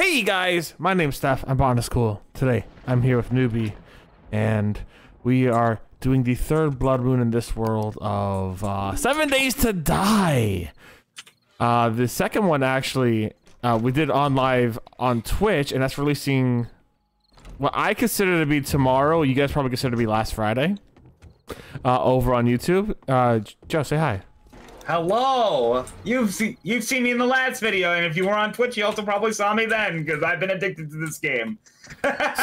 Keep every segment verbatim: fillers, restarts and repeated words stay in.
Hey guys, my name's Steph, I'm Botanist Cool. Today, I'm here with Newbie, and we are doing the third blood moon in this world of uh, seven Days to Die. Uh, the second one, actually, uh, we did on live on Twitch, and that's releasing what I consider to be tomorrow. You guys probably consider to be last Friday uh, over on YouTube. Uh, Joe, say hi. Hello! You've seen you've seen me in the last video, and if you were on Twitch, you also probably saw me then, because I've been addicted to this game.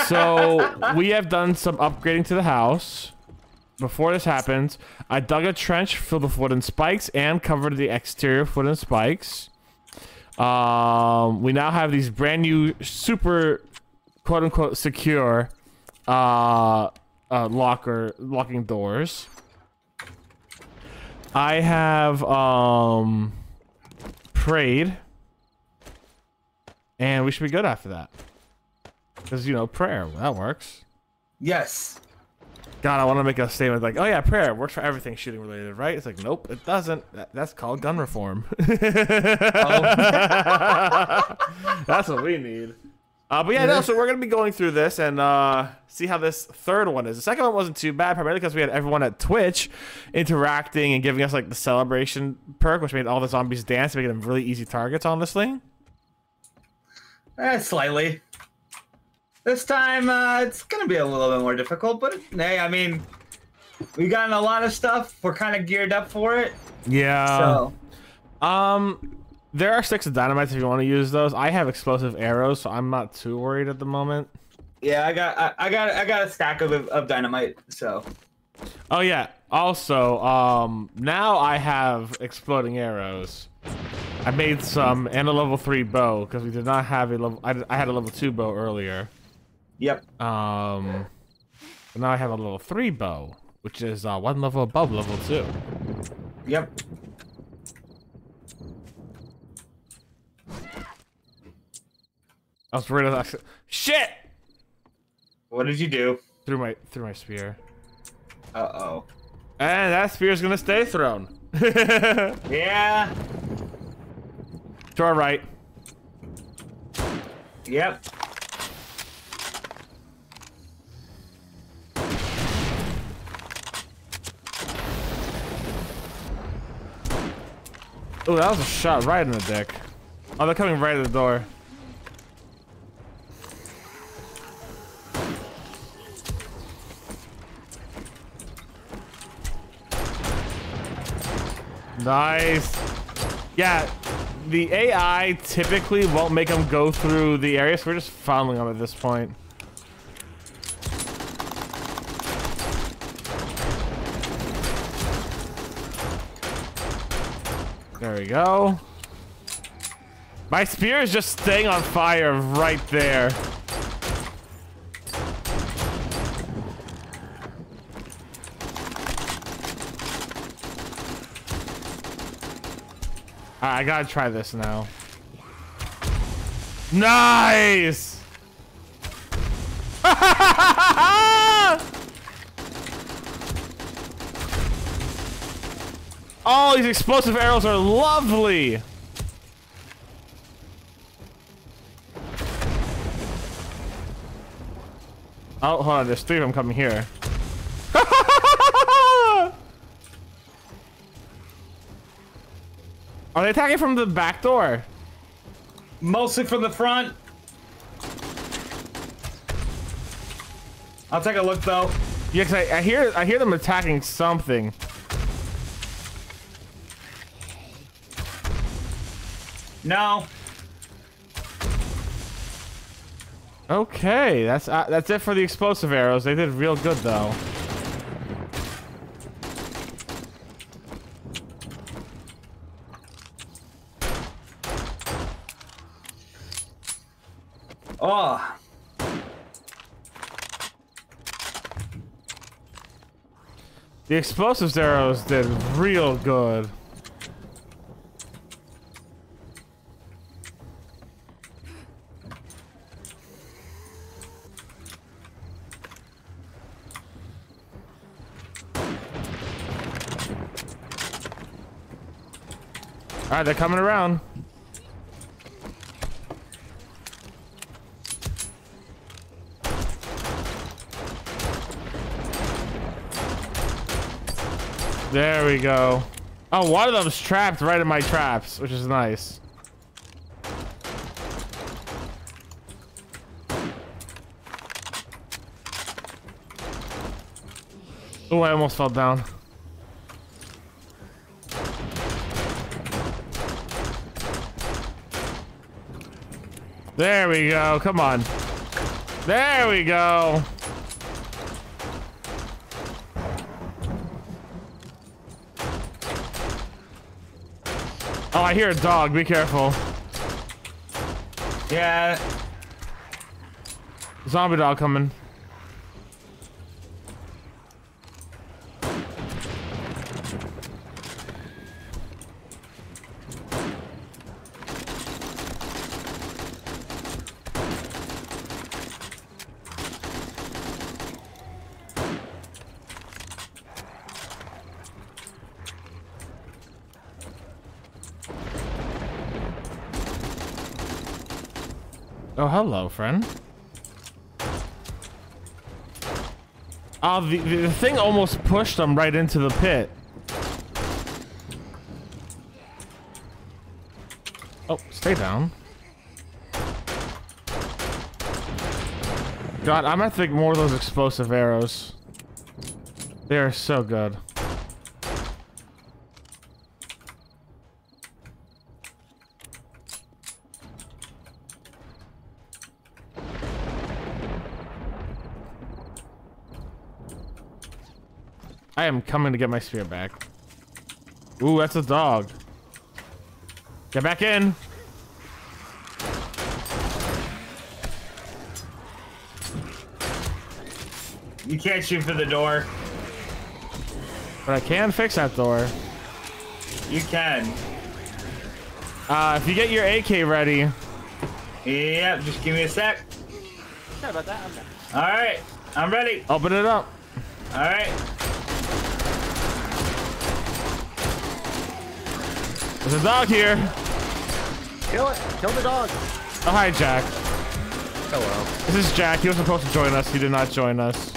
So we have done some upgrading to the house. Before this happens, I dug a trench filled with wooden spikes and covered the exterior with wooden spikes. Um, we now have these brand new, super, quote unquote, secure uh, uh, locker locking doors. I have, um, prayed, and we should be good after that. Because, you know, prayer, that works. Yes. God, I want to make a statement like, oh yeah, prayer works for everything shooting related, right? It's like, nope, it doesn't. That, that's called gun reform. Oh. That's what we need. Uh, but yeah, no, so we're going to be going through this and uh, see how this third one is. The second one wasn't too bad, primarily because we had everyone at Twitch interacting and giving us like the celebration perk, which made all the zombies dance, making them really easy targets, honestly. Eh, slightly. This time, uh, it's going to be a little bit more difficult, but hey, I mean, we've gotten a lot of stuff. We're kind of geared up for it. Yeah. So. Um... There are sticks of dynamite if you want to use those. I have explosive arrows, so I'm not too worried at the moment. Yeah, I got, I, I got, I got a stack of of dynamite. So. Oh yeah. Also, um, now I have exploding arrows. I made some and a level three bow because we did not have a level. I, I had a level two bow earlier. Yep. Um, but now I have a level three bow, which is uh, one level above level two. Yep. I was worried about that. Shit! What did you do? Threw my threw my spear. Uh oh. And that spear's gonna stay thrown. Yeah. To our right. Yep. Oh, that was a shot right in the dick. Oh, they're coming right at the door. Nice. Yeah, the A I typically won't make them go through the area, so we're just following them at this point. There we go. My spear is just staying on fire right there. I gotta try this now. Nice! Oh, these explosive arrows are lovely! Oh, hold on, there's three of them coming here. Are they attacking from the back door? Mostly from the front. I'll take a look though. Yeah, 'cause I, I hear I hear them attacking something. No. Okay, that's uh, that's it for the explosive arrows. They did real good though. Oh. The explosive arrows did real good. All right, they're coming around. There we go. Oh, one of them's trapped right in my traps, which is nice. Oh, I almost fell down. There we go. Come on. There we go. Oh, I hear a dog. Be careful. Yeah. Zombie dog coming. Oh, hello, friend. Oh, the, the thing almost pushed him right into the pit. Oh, stay down. God, I'm gonna think more of those explosive arrows. They are so good. I am coming to get my spear back. Ooh, that's a dog. Get back in. You can't shoot for the door. But I can fix that door. You can. Uh, if you get your A K ready. Yep, just give me a sec. Sorry about that. I'm ready. All right, I'm ready. Open it up. All right. There's a dog here. Kill it. Kill the dog. Oh, hi, Jack. Hello. This is Jack. He was supposed to join us. He did not join us.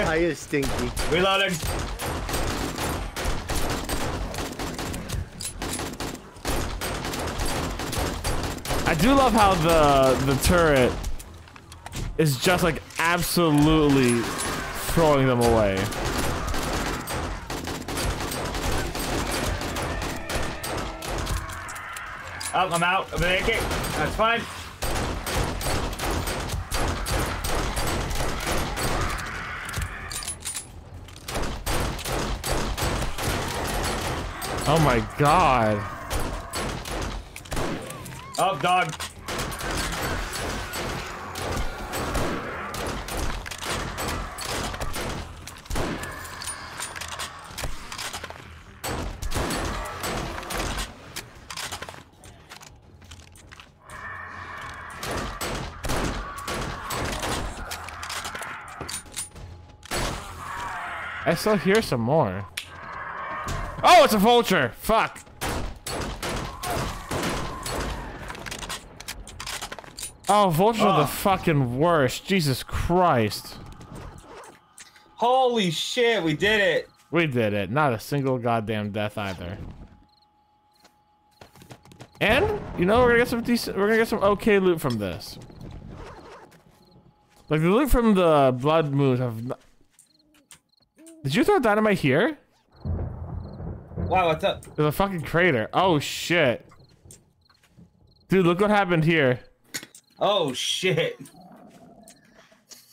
I is stinky. Reloading. I do love how the the turret is just like absolutely throwing them away. Oh, I'm out. I'm gonna kick. That's fine. Oh my god. Oh, dog. I still hear some more. Oh, it's a vulture. Fuck. Oh, vultures oh. are the fucking worst. Jesus Christ. Holy shit, we did it. We did it. Not a single goddamn death either. And you know, we're gonna get some decent. We're gonna get some okay loot from this. Like the loot from the blood moons have. Not Did you throw dynamite here? Wow, what's up? There's a fucking crater. Oh, shit. Dude, look what happened here. Oh, shit.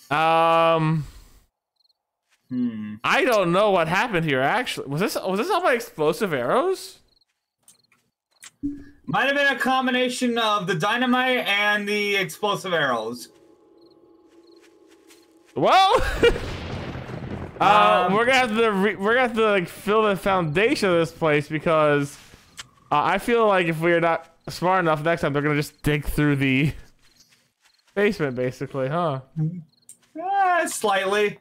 Um... Hmm. I don't know what happened here, actually. Was this, was this all my explosive arrows? Might have been a combination of the dynamite and the explosive arrows. Well... Uh, um, we're gonna have to re we're gonna have to like fill the foundation of this place because uh, I feel like if we're not smart enough next time, they're gonna just dig through the basement, basically, huh? Uh, slightly.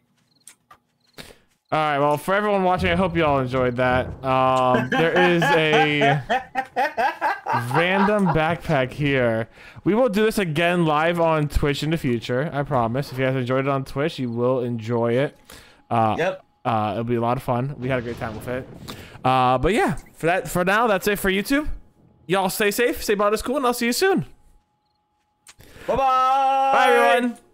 All right. Well, for everyone watching, I hope you all enjoyed that. Um, there is a random backpack here. We will do this again live on Twitch in the future. I promise. If you guys enjoyed it on Twitch, you will enjoy it. Uh, yep. Uh, it'll be a lot of fun. We had a great time with it. Uh, but yeah, for that, for now, that's it for YouTube. Y'all stay safe, stay Botanist Cool, and I'll see you soon. Bye-bye. Bye, everyone.